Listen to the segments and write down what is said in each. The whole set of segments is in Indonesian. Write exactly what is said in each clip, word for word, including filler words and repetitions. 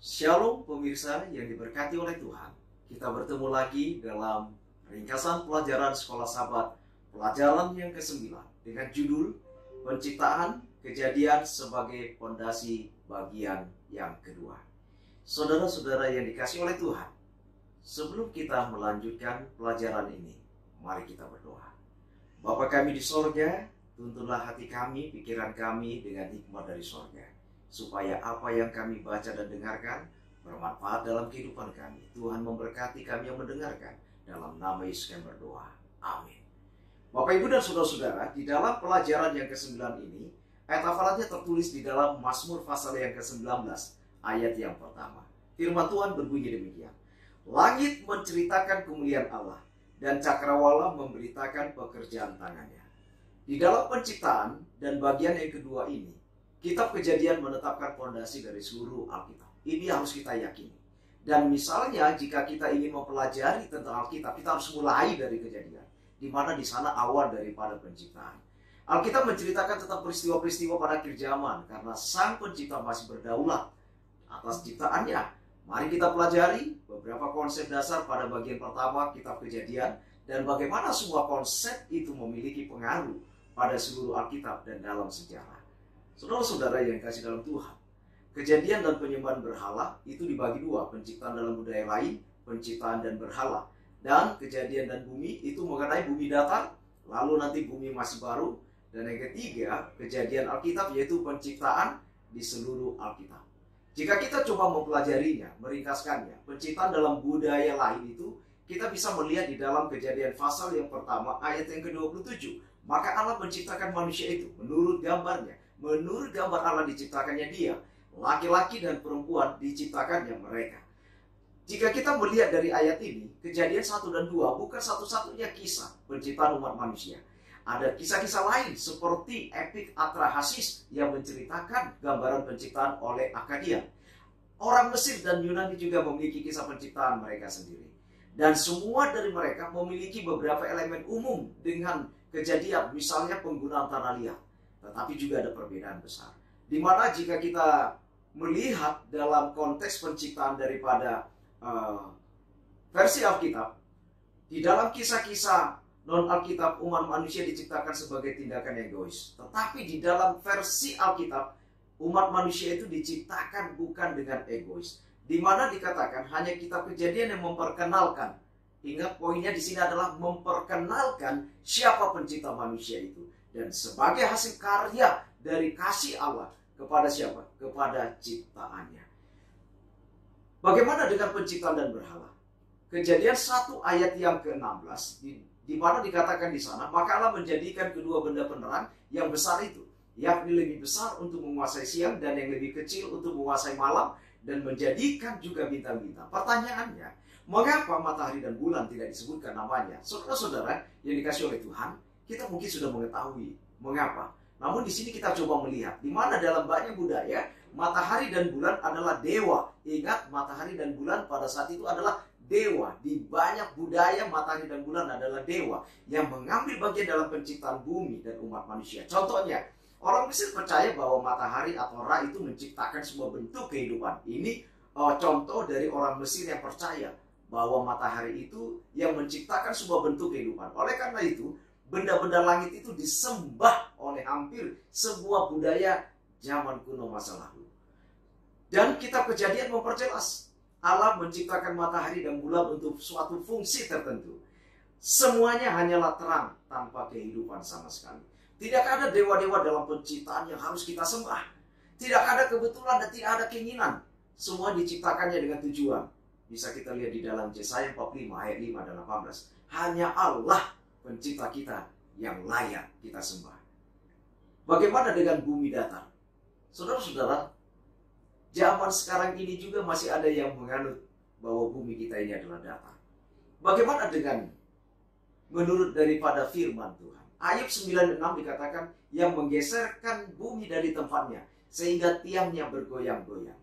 Shalom pemirsa yang diberkati oleh Tuhan. Kita bertemu lagi dalam ringkasan pelajaran Sekolah Sabat, pelajaran yang kesembilan dengan judul Penciptaan Kejadian sebagai Pondasi bagian yang kedua. Saudara-saudara yang dikasihi oleh Tuhan, sebelum kita melanjutkan pelajaran ini, mari kita berdoa. Bapa kami di sorga, tuntunlah hati kami, pikiran kami dengan hikmat dari sorga, supaya apa yang kami baca dan dengarkan bermanfaat dalam kehidupan kami. Tuhan memberkati kami yang mendengarkan. Dalam nama Yesus kami berdoa. Amin. Bapak, Ibu, dan Saudara-saudara, di dalam pelajaran yang kesembilan ini, ayat hafalannya tertulis di dalam Mazmur pasal yang kesembilan belas, ayat yang pertama. Firman Tuhan berbunyi demikian. Langit menceritakan kemuliaan Allah, dan cakrawala memberitakan pekerjaan tangannya. Di dalam penciptaan dan bagian yang kedua ini, Kitab Kejadian menetapkan fondasi dari seluruh Alkitab. Ini harus kita yakini. Dan misalnya jika kita ingin mempelajari tentang Alkitab, kita harus mulai dari Kejadian, di mana di sana awal daripada penciptaan. Alkitab menceritakan tentang peristiwa-peristiwa pada akhir zaman, karena Sang Pencipta masih berdaulat atas ciptaannya. Mari kita pelajari beberapa konsep dasar pada bagian pertama Kitab Kejadian, dan bagaimana semua konsep itu memiliki pengaruh pada seluruh Alkitab dan dalam sejarah. Saudara-saudara yang kasih dalam Tuhan, Kejadian dan penyembahan berhala itu dibagi dua, penciptaan dalam budaya lain, penciptaan dan berhala. Dan Kejadian dan bumi itu mengenai bumi datar, lalu nanti bumi masih baru. Dan yang ketiga, Kejadian Alkitab, yaitu penciptaan di seluruh Alkitab. Jika kita coba mempelajarinya, meringkaskannya, penciptaan dalam budaya lain itu, kita bisa melihat di dalam Kejadian pasal yang pertama, ayat yang ke dua puluh tujuh. Maka Allah menciptakan manusia itu menurut gambarnya. Menurut gambar Allah diciptakannya dia, laki-laki dan perempuan diciptakannya mereka. Jika kita melihat dari ayat ini, Kejadian satu dan dua bukan satu-satunya kisah penciptaan umat manusia. Ada kisah-kisah lain seperti Epik Atrahasis yang menceritakan gambaran penciptaan oleh Akadia. Orang Mesir dan Yunani juga memiliki kisah penciptaan mereka sendiri. Dan semua dari mereka memiliki beberapa elemen umum dengan Kejadian, misalnya penggunaan tanah liat. Tetapi juga ada perbedaan besar. Dimana jika kita melihat dalam konteks penciptaan daripada uh, versi Alkitab, di dalam kisah-kisah non-Alkitab umat manusia diciptakan sebagai tindakan egois. Tetapi di dalam versi Alkitab, umat manusia itu diciptakan bukan dengan egois. Dimana dikatakan hanya Kitab Kejadian yang memperkenalkan. Ingat poinnya di sini adalah memperkenalkan siapa pencipta manusia itu. Dan sebagai hasil karya dari kasih Allah kepada siapa? Kepada ciptaannya. Bagaimana dengan penciptaan dan berhala? Kejadian satu ayat yang ke enam belas, di, di mana dikatakan di sana, maka Allah menjadikan kedua benda penerang yang besar itu, yakni lebih besar untuk menguasai siang dan yang lebih kecil untuk menguasai malam, dan menjadikan juga bintang-bintang. Pertanyaannya, mengapa matahari dan bulan tidak disebutkan namanya? Saudara-saudara yang dikasih oleh Tuhan, kita mungkin sudah mengetahui mengapa. Namun di sini kita coba melihat di mana dalam banyak budaya matahari dan bulan adalah dewa. Ingat, matahari dan bulan pada saat itu adalah dewa. Di banyak budaya matahari dan bulan adalah dewa yang mengambil bagian dalam penciptaan bumi dan umat manusia. Contohnya, orang Mesir percaya bahwa matahari atau Ra itu menciptakan semua bentuk kehidupan. Ini uh, contoh dari orang Mesir yang percaya bahwa matahari itu yang menciptakan semua bentuk kehidupan. Oleh karena itu, benda-benda langit itu disembah oleh hampir sebuah budaya zaman kuno masa lalu. Dan Kitab Kejadian memperjelas, Allah menciptakan matahari dan bulan untuk suatu fungsi tertentu. Semuanya hanyalah terang tanpa kehidupan sama sekali. Tidak ada dewa-dewa dalam penciptaan yang harus kita sembah. Tidak ada kebetulan dan tidak ada keinginan. Semua diciptakannya dengan tujuan. Bisa kita lihat di dalam Yesaya empat puluh lima ayat lima dan delapan belas. Hanya Allah pencipta kita yang layak kita sembah. Bagaimana dengan bumi datar? Saudara-saudara, zaman sekarang ini juga masih ada yang menganut bahwa bumi kita ini adalah datar. Bagaimana dengan menurut daripada firman Tuhan? Ayub sembilan enam dikatakan yang menggeserkan bumi dari tempatnya sehingga tiangnya bergoyang-goyang.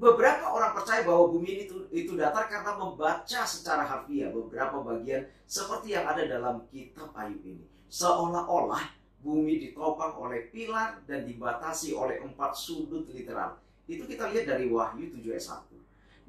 Beberapa orang percaya bahwa bumi ini itu, itu datar karena membaca secara harfiah beberapa bagian seperti yang ada dalam Kitab Ayub ini. Seolah-olah bumi ditopang oleh pilar dan dibatasi oleh empat sudut literal. Itu kita lihat dari Wahyu tujuh ayat satu.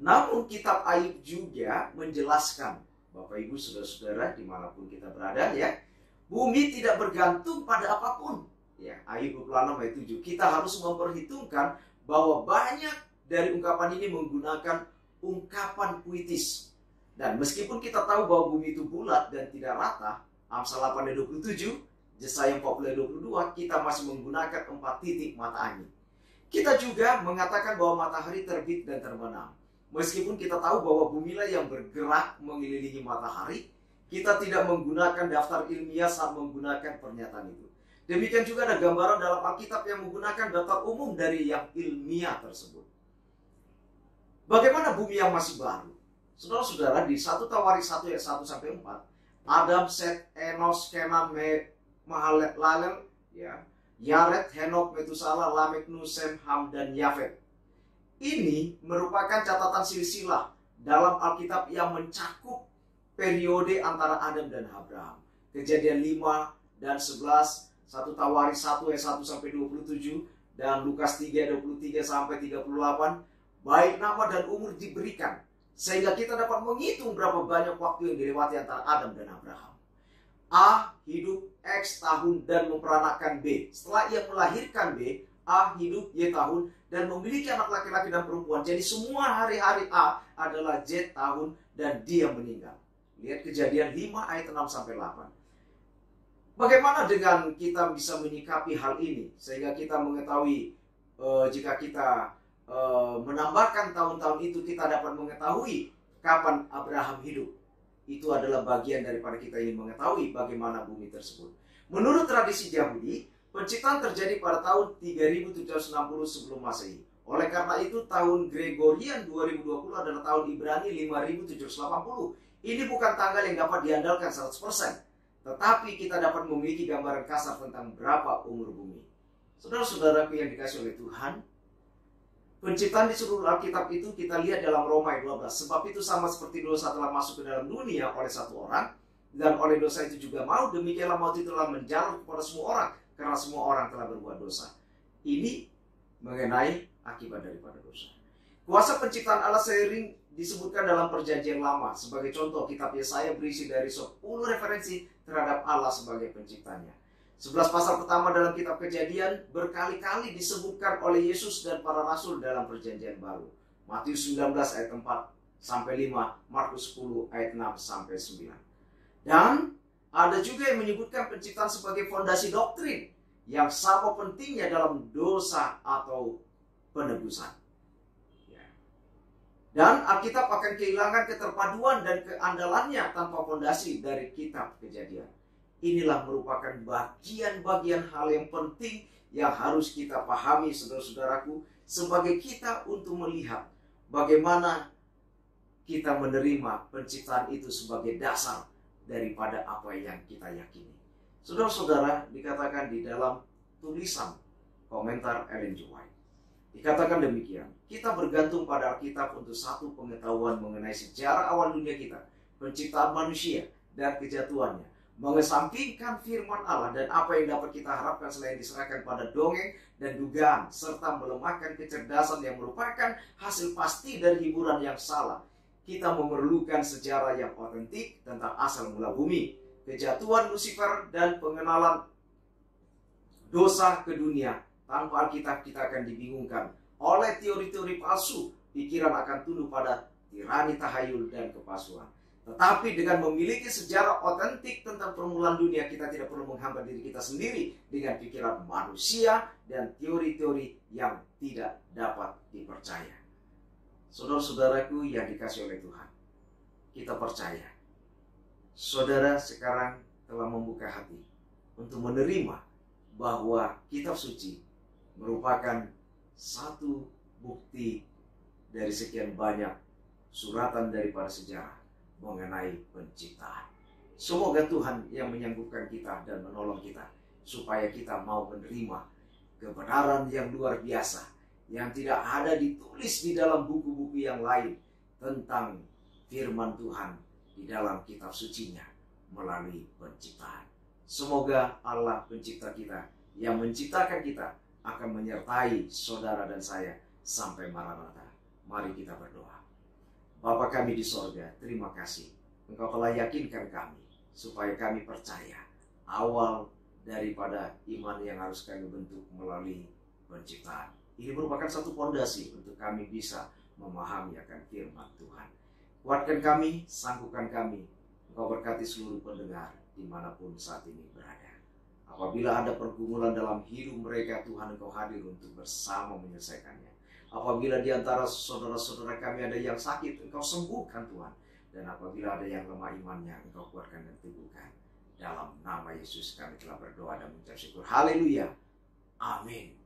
Namun kitab Ayub juga menjelaskan, Bapak Ibu saudara-saudara dimanapun kita berada ya, bumi tidak bergantung pada apapun. Ya, Ayub dua puluh enam ayat tujuh. Kita harus memperhitungkan bahwa banyak dari ungkapan ini menggunakan ungkapan puitis. Dan meskipun kita tahu bahwa bumi itu bulat dan tidak rata, Amsal delapan ayat dua puluh tujuh, Yesaya empat puluh ayat dua puluh dua, kita masih menggunakan empat titik mata angin. Kita juga mengatakan bahwa matahari terbit dan terbenam. Meskipun kita tahu bahwa bumilah yang bergerak mengelilingi matahari, kita tidak menggunakan daftar ilmiah saat menggunakan pernyataan itu. Demikian juga ada gambaran dalam Alkitab yang menggunakan daftar umum dari yang ilmiah tersebut. Bagaimana bumi yang masih baru? Saudara-saudara, di satu Tawarik satu ayat satu sampai empat, Adam, Set, Enos, Kenan, Mahalet, Lalel, ya, Yaret, Henok, Metusalah, Lamek, Nusem, Ham, dan Yafet. Ini merupakan catatan silsilah dalam Alkitab yang mencakup periode antara Adam dan Abraham. Kejadian lima dan sebelas, satu Tawarik satu ayat satu sampai dua puluh tujuh dan Lukas tiga ayat dua puluh tiga sampai tiga puluh delapan, baik nama dan umur diberikan sehingga kita dapat menghitung berapa banyak waktu yang dilewati antara Adam dan Abraham. A hidup X tahun dan memperanakkan B. Setelah ia melahirkan B, A hidup Y tahun dan memiliki anak laki-laki dan perempuan. Jadi semua hari-hari A adalah Z tahun dan dia meninggal. Lihat Kejadian lima ayat enam sampai delapan. Bagaimana dengan kita bisa menyikapi hal ini sehingga kita mengetahui e, jika kita e, menambahkan tahun-tahun itu kita dapat mengetahui kapan Abraham hidup. Itu adalah bagian daripada kita ingin mengetahui bagaimana bumi tersebut. Menurut tradisi Yahudi, penciptaan terjadi pada tahun tiga ribu tujuh ratus enam puluh sebelum Masehi. Oleh karena itu tahun Gregorian dua ribu dua puluh adalah tahun Ibrani lima ribu tujuh ratus delapan puluh. Ini bukan tanggal yang dapat diandalkan seratus persen. Tetapi kita dapat memiliki gambaran kasar tentang berapa umur bumi. Saudara-saudaraku yang dikasih oleh Tuhan, penciptaan di seluruh Alkitab itu kita lihat dalam Roma dua belas. Sebab itu sama seperti dosa telah masuk ke dalam dunia oleh satu orang, dan oleh dosa itu juga maut, demikianlah maut itu telah menjalar kepada semua orang, karena semua orang telah berbuat dosa. Ini mengenai akibat daripada dosa. Kuasa penciptaan Allah sering disebutkan dalam Perjanjian Lama. Sebagai contoh, kitab Yesaya berisi dari sepuluh referensi terhadap Allah sebagai penciptanya. sebelas pasal pertama dalam kitab Kejadian berkali-kali disebutkan oleh Yesus dan para rasul dalam Perjanjian Baru. Matius sembilan belas ayat empat sampai lima, Markus sepuluh ayat enam sampai sembilan. Dan ada juga yang menyebutkan penciptaan sebagai fondasi doktrin yang sama pentingnya dalam dosa atau penebusan. Dan Alkitab akan kehilangan keterpaduan dan keandalannya tanpa fondasi dari kitab Kejadian. Inilah merupakan bagian-bagian hal yang penting yang harus kita pahami, saudara-saudaraku, sebagai kita untuk melihat bagaimana kita menerima penciptaan itu sebagai dasar daripada apa yang kita yakini. Saudara-saudara, dikatakan di dalam tulisan komentar Ellen White. Dikatakan demikian, kita bergantung pada Alkitab untuk satu pengetahuan mengenai sejarah awal dunia kita, penciptaan manusia, dan kejatuhannya. Mengesampingkan firman Allah dan apa yang dapat kita harapkan selain diserahkan pada dongeng dan dugaan, serta melemahkan kecerdasan yang merupakan hasil pasti dari hiburan yang salah. Kita memerlukan sejarah yang otentik tentang asal mula bumi, kejatuhan Lucifer, dan pengenalan dosa ke dunia. Tanpa Alkitab kita akan dibingungkan oleh teori-teori palsu, pikiran akan tunduk pada tirani tahayul dan kepasuhan. Tetapi dengan memiliki sejarah otentik tentang permulaan dunia, kita tidak perlu menghambat diri kita sendiri dengan pikiran manusia dan teori-teori yang tidak dapat dipercaya. Saudara-saudaraku yang dikasih oleh Tuhan, kita percaya. Saudara sekarang telah membuka hati untuk menerima bahwa kitab suci merupakan satu bukti dari sekian banyak suratan daripada sejarah mengenai penciptaan. Semoga Tuhan yang menyanggupkan kita dan menolong kita supaya kita mau menerima kebenaran yang luar biasa yang tidak ada ditulis di dalam buku-buku yang lain tentang firman Tuhan di dalam kitab sucinya melalui penciptaan. Semoga Allah pencipta kita yang menciptakan kita akan menyertai saudara dan saya sampai Maranatha. Mari kita berdoa. Bapa kami di sorga, terima kasih. Engkau telah yakinkan kami, supaya kami percaya awal daripada iman yang harus kami bentuk melalui penciptaan. Ini merupakan satu fondasi untuk kami bisa memahami akan firman Tuhan. Kuatkan kami, sanggukan kami. Engkau berkati seluruh pendengar dimanapun saat ini berada. Apabila ada pergumulan dalam hidup mereka, Tuhan Engkau hadir untuk bersama menyelesaikannya. Apabila di antara saudara-saudara kami ada yang sakit, Engkau sembuhkan Tuhan. Dan apabila ada yang lemah imannya, Engkau kuatkan dan teguhkan. Dalam nama Yesus kami telah berdoa dan mengucap syukur. Haleluya. Amin.